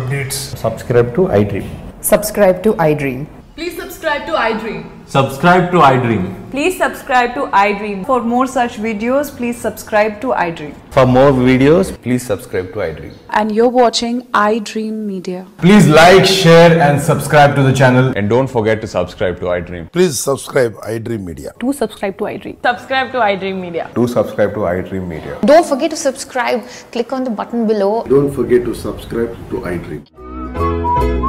updates. Subscribe to iDream. Subscribe to iDream. Please subscribe to iDream. Subscribe to iDream. Please subscribe to iDream. For more such videos, please subscribe to iDream. For more videos, please subscribe to iDream. And you're watching iDream Media. Please like, share and subscribe to the channel. And don't forget to subscribe to iDream. Please subscribe iDream Media. To subscribe to iDream. Subscribe to iDream Media. To subscribe to iDream Media. Don't forget to subscribe. Click on the button below. Don't forget to subscribe to iDream.